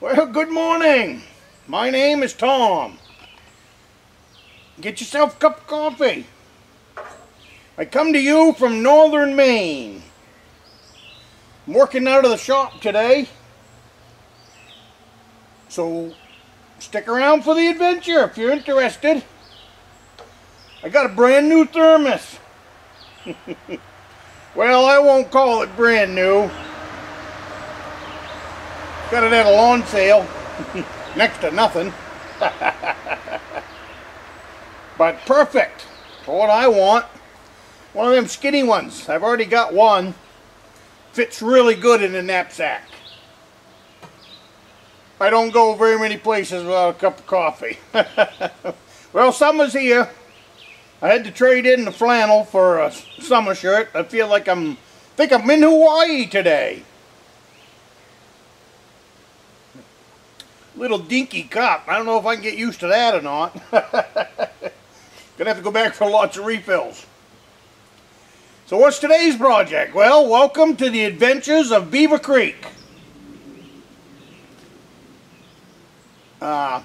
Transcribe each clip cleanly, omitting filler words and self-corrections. Well, good morning. My name is Tom. Get yourself a cup of coffee. I come to you from Northern Maine. I'm working out of the shop today, so stick around for the adventure if you're interested. I got a brand new thermos. Well, I won't call it brand new. Got it at a lawn sale. Next to nothing. But perfect for what I want. One of them skinny ones. I've already got one. Fits really good in a knapsack. I don't go very many places without a cup of coffee. Well, summer's here. I had to trade in the flannel for a summer shirt. I feel like I think I'm in Hawaii today. Little dinky cup. I don't know if I can get used to that or not. Gonna have to go back for lots of refills. So what's today's project? Well, welcome to the adventures of Beaver Creek. Hunt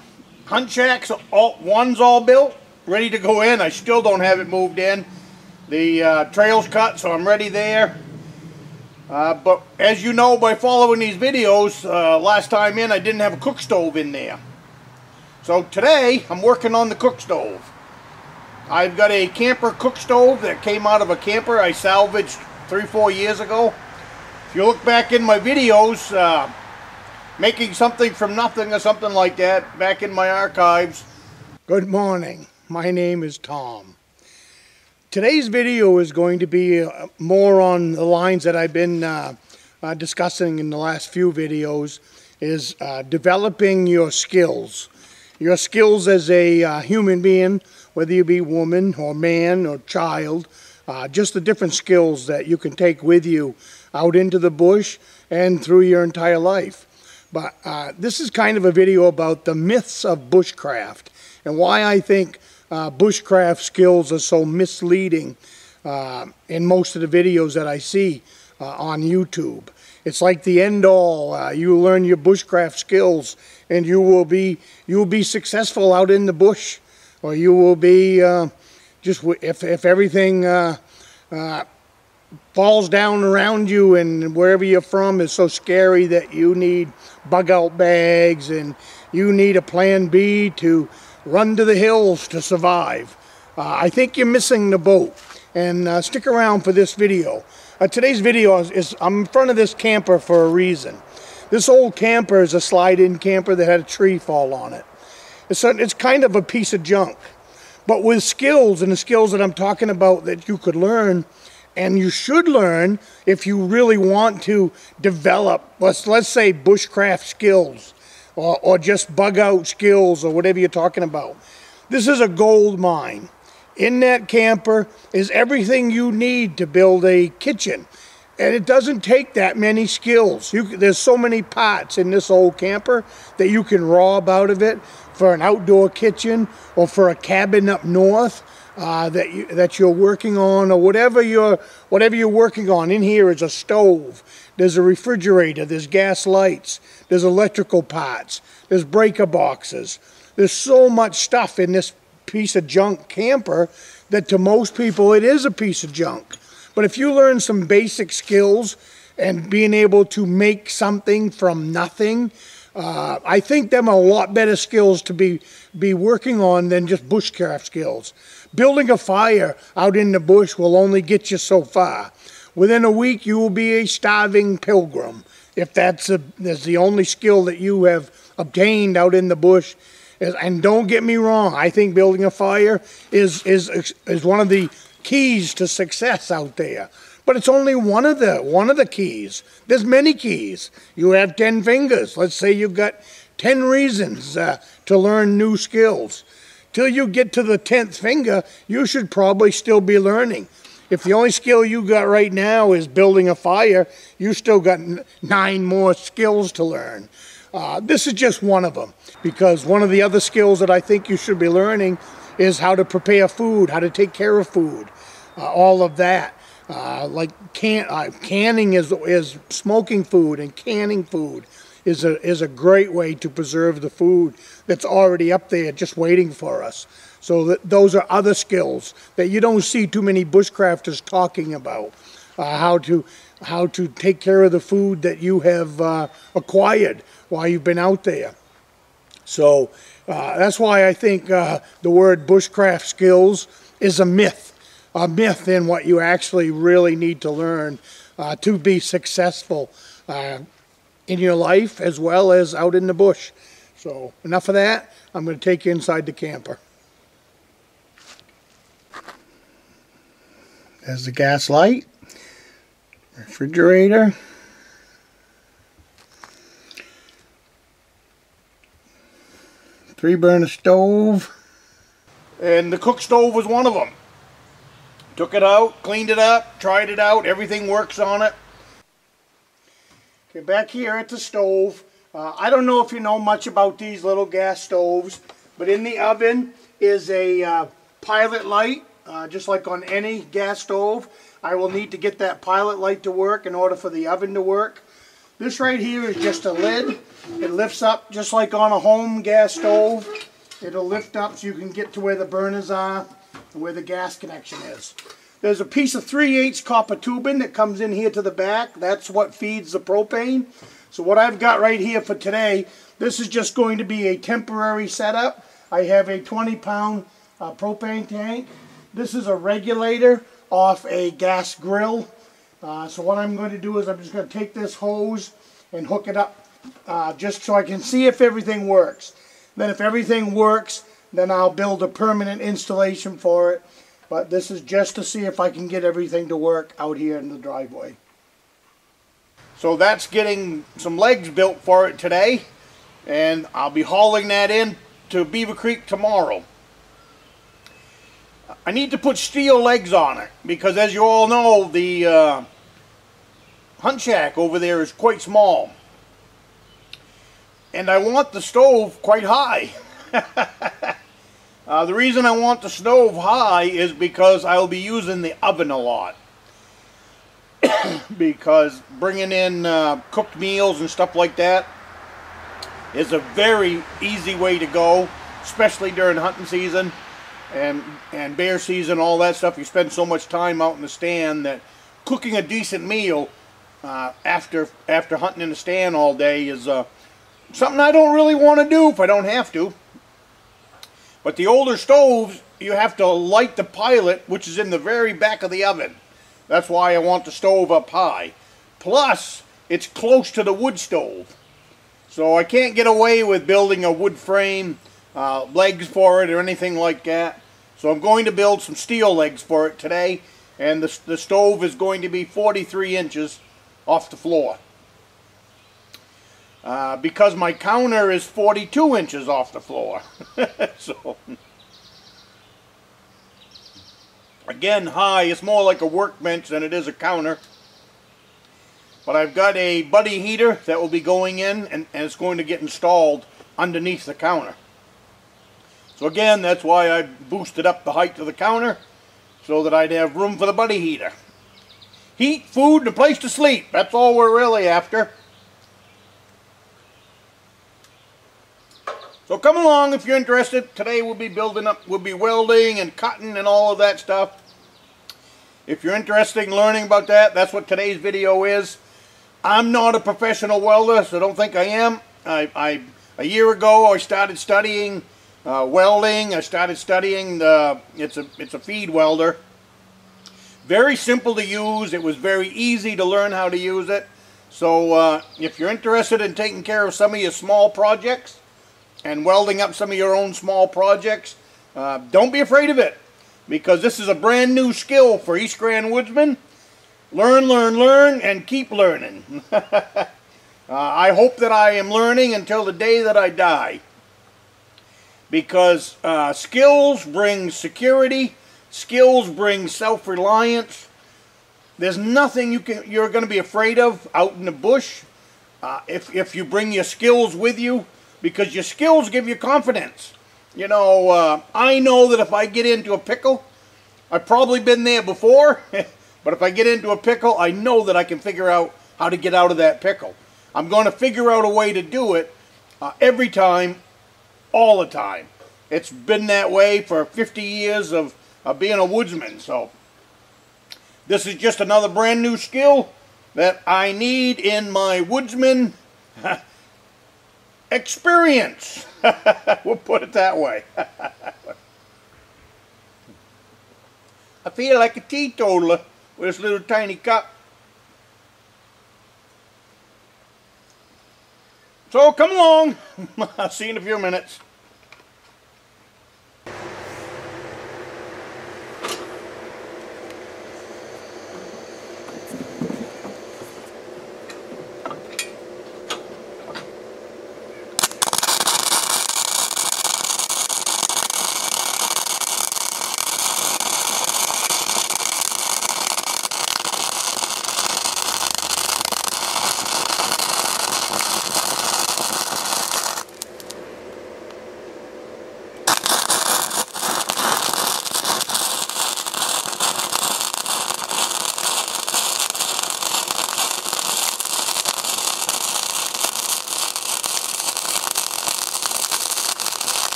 Shack's one's all built, ready to go in. I still don't have it moved in. The trail's cut, so I'm ready there. But as you know by following these videos, last time in I didn't have a cook stove in there. So today I'm working on the cook stove. I've got a camper cook stove that came out of a camper I salvaged 3 or 4 years ago. If you look back in my videos, making something from nothing or something like that, back in my archives. Good morning, my name is Tom. Today's video is going to be more on the lines that I've been discussing in the last few videos, is developing your skills. Your skills as a human being, whether you be woman or man or child, just the different skills that you can take with you out into the bush and through your entire life. But this is kind of a video about the myths of bushcraft and why I think bushcraft skills are so misleading in most of the videos that I see on YouTube. It's like the end all. You learn your bushcraft skills and you will be successful out in the bush, or you will be if everything falls down around you and wherever you're from is so scary that you need bug out bags and you need a plan B to run to the hills to survive. I think you're missing the boat, and stick around for this video. Today's video is I'm in front of this camper for a reason. This old camper is a slide-in camper that had a tree fall on it. It's kind of a piece of junk, but with skills, and the skills that I'm talking about that you could learn, and you should learn if you really want to develop, let's say, bushcraft skills. Or just bug out skills or whatever you're talking about. This is a gold mine. In that camper is everything you need to build a kitchen. And it doesn't take that many skills. There's so many pots in this old camper that you can rob out of it for an outdoor kitchen or for a cabin up north that you're working on, or whatever you're working on. In here is a stove. There's a refrigerator, there's gas lights, there's electrical pots, there's breaker boxes. There's so much stuff in this piece of junk camper that to most people it is a piece of junk. But if you learn some basic skills and being able to make something from nothing, I think them are a lot better skills to be working on than just bushcraft skills. Building a fire out in the bush will only get you so far. Within a week, you will be a starving pilgrim if that's the only skill that you have obtained out in the bush. And don't get me wrong, I think building a fire is one of the keys to success out there. But it's only one of the keys. There's many keys. You have 10 fingers. Let's say you've got 10 reasons to learn new skills. Till you get to the 10th finger, you should probably still be learning. If the only skill you got right now is building a fire, you still got 9 more skills to learn. This is just one of them, because one of the other skills that I think you should be learning is how to prepare food, how to take care of food, all of that. Like canning is smoking food and canning food is a great way to preserve the food that's already up there just waiting for us. So that those are other skills that you don't see too many bushcrafters talking about, how to take care of the food that you have acquired while you've been out there. So that's why I think the word bushcraft skills is a myth in what you actually really need to learn to be successful in your life as well as out in the bush. So enough of that. I'm going to take you inside the camper. There's the gas light, refrigerator. Three burner stove, and the cook stove was one of them. Took it out, cleaned it up, tried it out, everything works on it. Okay, back here at the stove, I don't know if you know much about these little gas stoves, but in the oven is a pilot light, just like on any gas stove. I will need to get that pilot light to work in order for the oven to work. This right here is just a lid. It lifts up just like on a home gas stove. It'll lift up so you can get to where the burners are and where the gas connection is. There's a piece of 3/8 copper tubing that comes in here to the back. That's what feeds the propane. So what I've got right here for today, this is just going to be a temporary setup. I have a 20-pound propane tank. This is a regulator off a gas grill. So what I'm going to do is I'm just going to take this hose and hook it up just so I can see if everything works. Then if everything works, then I'll build a permanent installation for it. But this is just to see if I can get everything to work out here in the driveway. So that's getting some legs built for it today. And I'll be hauling that in to Beaver Creek tomorrow. I need to put steel legs on it because, as you all know, the Hunt Shack over there is quite small. And I want the stove quite high. The reason I want the stove high is because I'll be using the oven a lot. Because bringing in cooked meals and stuff like that is a very easy way to go, especially during hunting season. And bear season, all that stuff. You spend so much time out in the stand that cooking a decent meal after hunting in the stand all day is something I don't really want to do if I don't have to. But the older stoves, you have to light the pilot, which is in the very back of the oven. That's why I want the stove up high. Plus, it's close to the wood stove. So I can't get away with building a wood frame legs for it or anything like that. So I'm going to build some steel legs for it today, and the stove is going to be 43 inches off the floor. Because my counter is 42 inches off the floor. So again, high. It's more like a workbench than it is a counter. But I've got a buddy heater that will be going in, and it's going to get installed underneath the counter. So again, that's why I boosted up the height of the counter, so that I'd have room for the buddy heater. Heat, food, and a place to sleep. That's all we're really after. So come along if you're interested. Today we'll be building up, we'll be welding and cutting and all of that stuff. If you're interested in learning about that, that's what today's video is. I'm not a professional welder, so don't think I am. A year ago I started studying welding. I started studying the it's a feed welder. Very simple to use. It was very easy to learn how to use it. So if you're interested in taking care of some of your small projects and welding up some of your own small projects, don't be afraid of it, because this is a brand new skill for East Grand Woodsman. Learn and keep learning. I hope that I am learning until the day that I die. Because skills bring security, skills bring self-reliance. There's nothing you're going to be afraid of out in the bush if you bring your skills with you, because your skills give you confidence. You know, I know that if I get into a pickle, I've probably been there before, but if I get into a pickle, I know that I can figure out how to get out of that pickle. I'm going to figure out a way to do it every time, all the time. It's been that way for 50 years of being a woodsman, so this is just another brand new skill that I need in my woodsman experience. We'll put it that way. I feel like a teetotaler with this little tiny cup. So come along. I'll see you in a few minutes.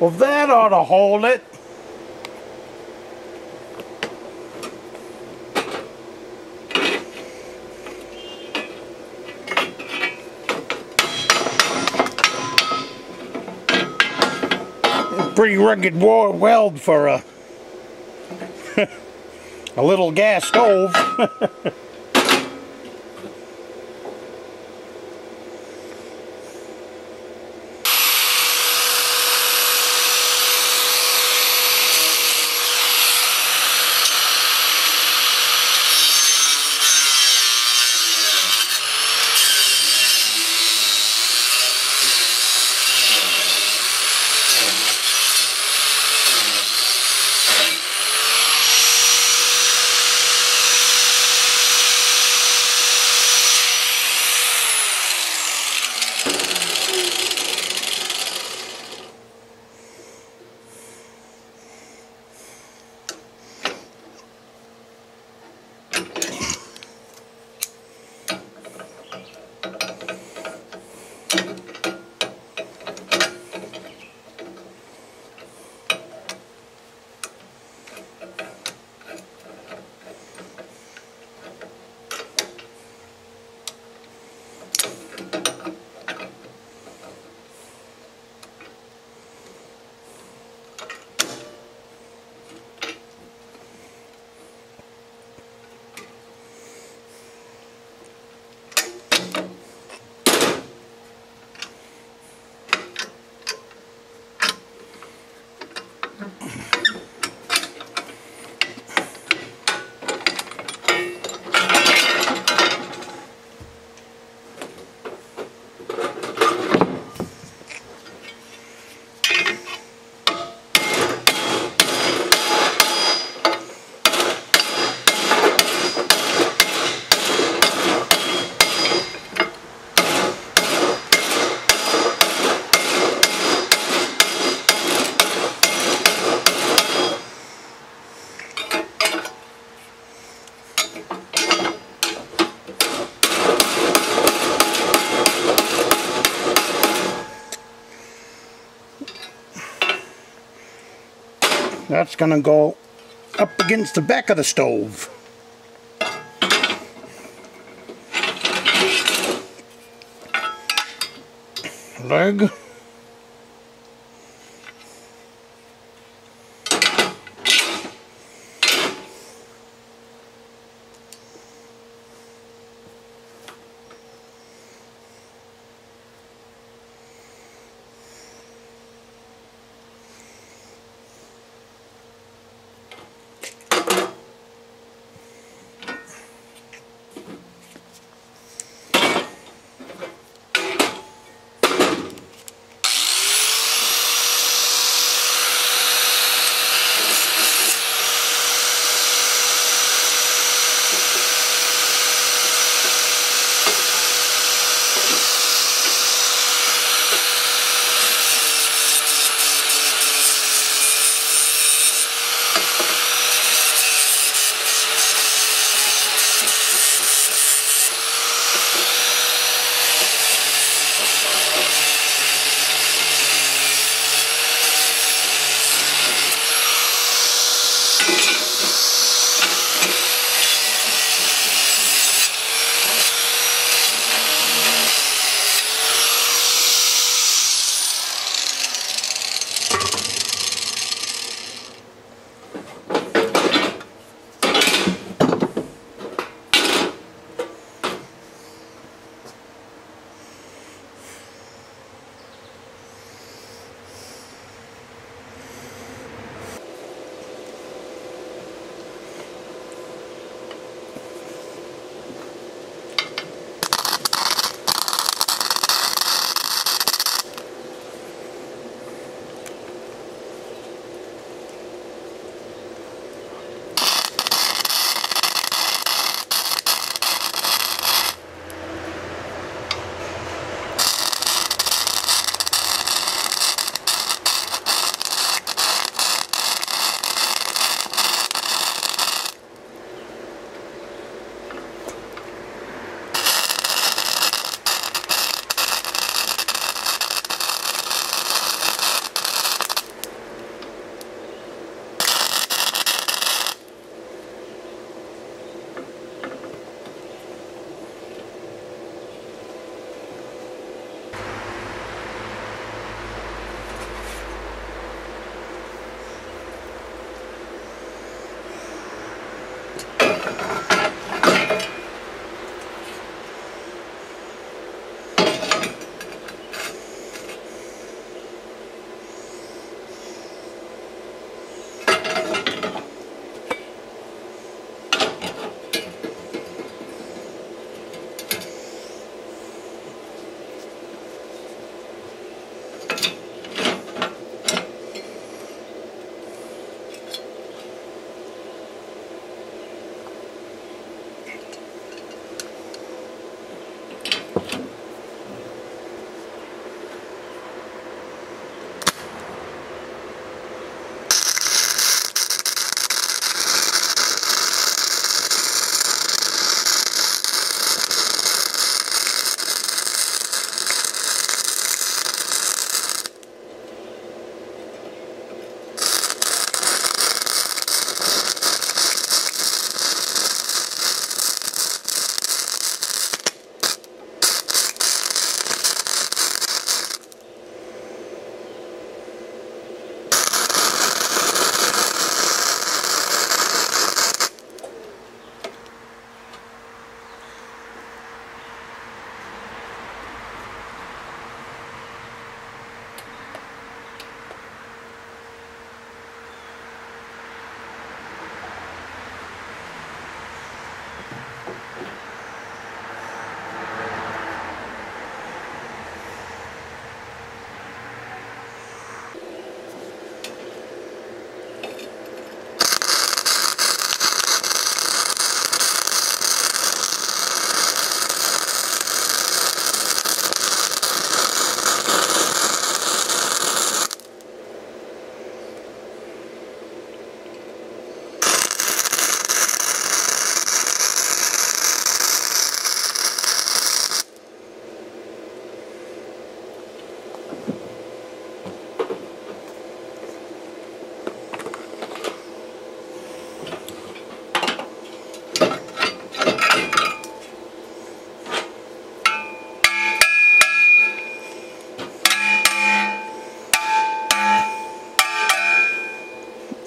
Well, that ought to hold it. Pretty rugged weld for a a little gas stove. That's gonna go up against the back of the stove. Leg.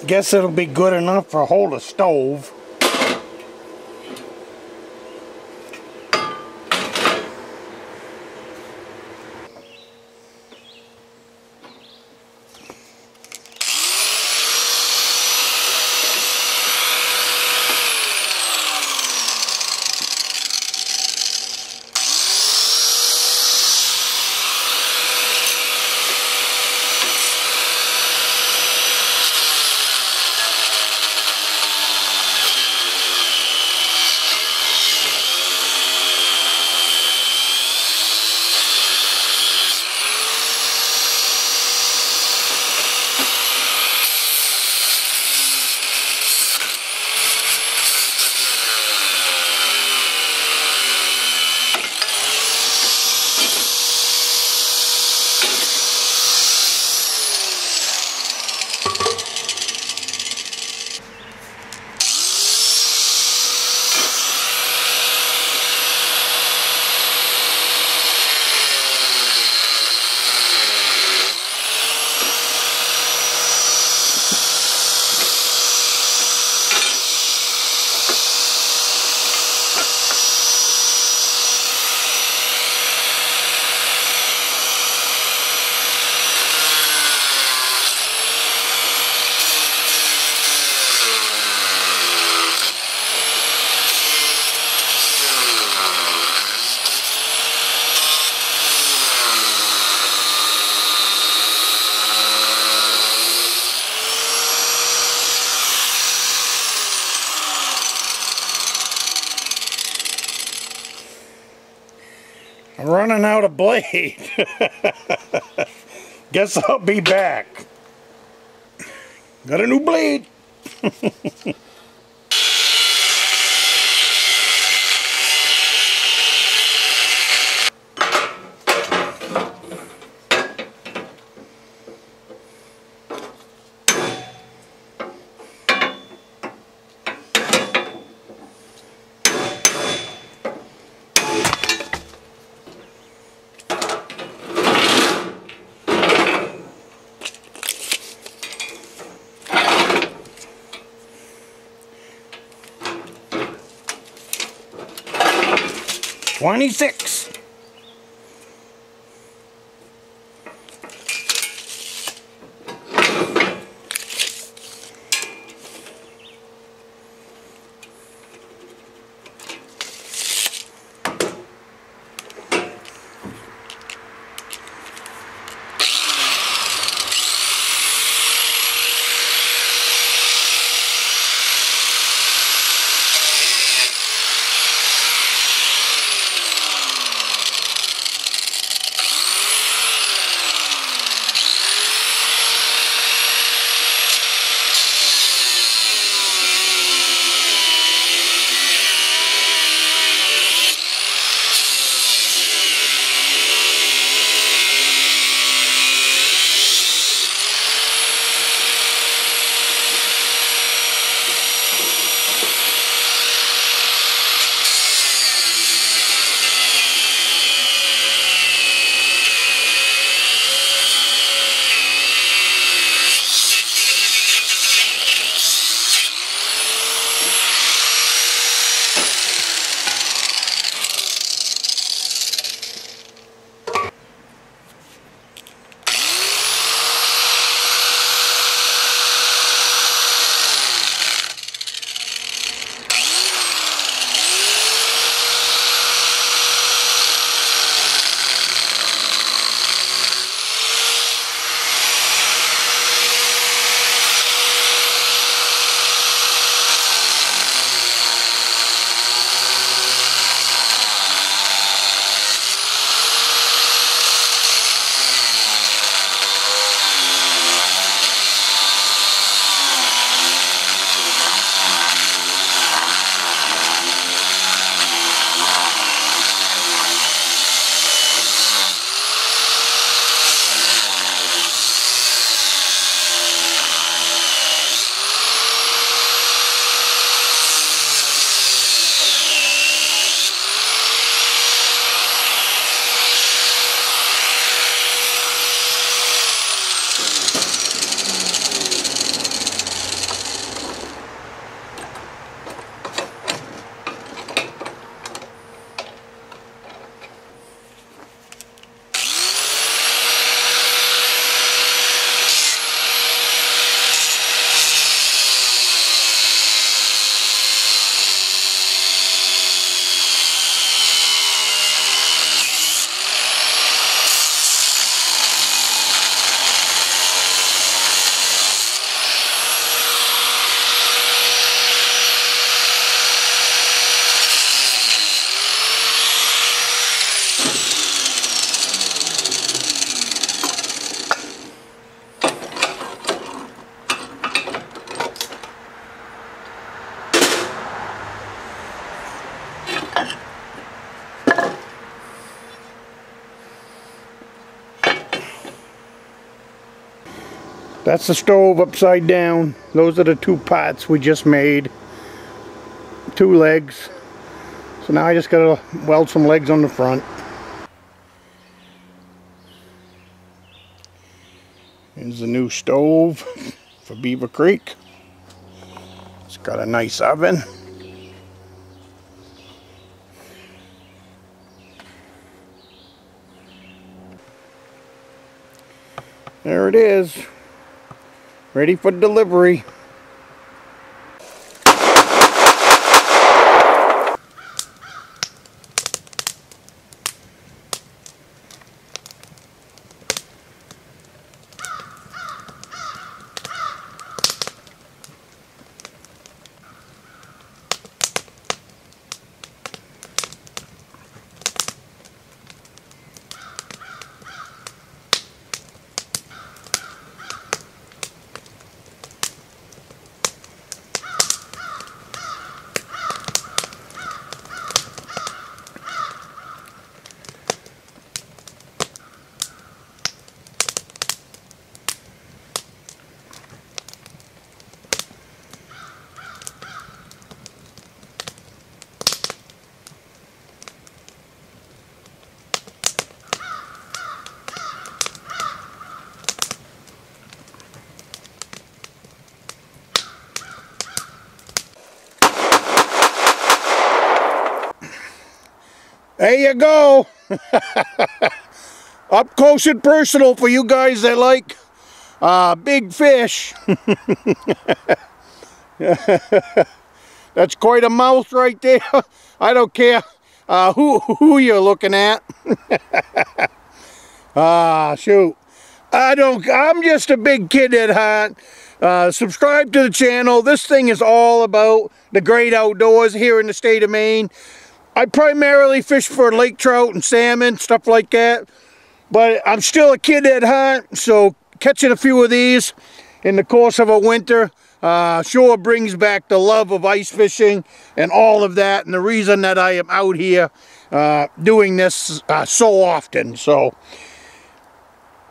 Guess it'll be good enough for hold a stove. I'm running out of blade. Guess I'll be back. Got a new blade. $26. That's the stove upside down. Those are the two pots we just made. Two legs. So now I just gotta weld some legs on the front. Here's the new stove for Beaver Creek. It's got a nice oven. There it is. Ready for delivery. There you go. Up close and personal for you guys that like big fish. That's quite a mouth right there. I don't care who you're looking at. Shoot. I'm just a big kid at heart. Subscribe to the channel. This thing is all about the great outdoors here in the state of Maine. I primarily fish for lake trout and salmon, stuff like that. But I'm still a kid at heart, so catching a few of these in the course of a winter sure brings back the love of ice fishing and all of that, and the reason that I am out here doing this so often. So,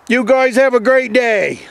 you guys have a great day.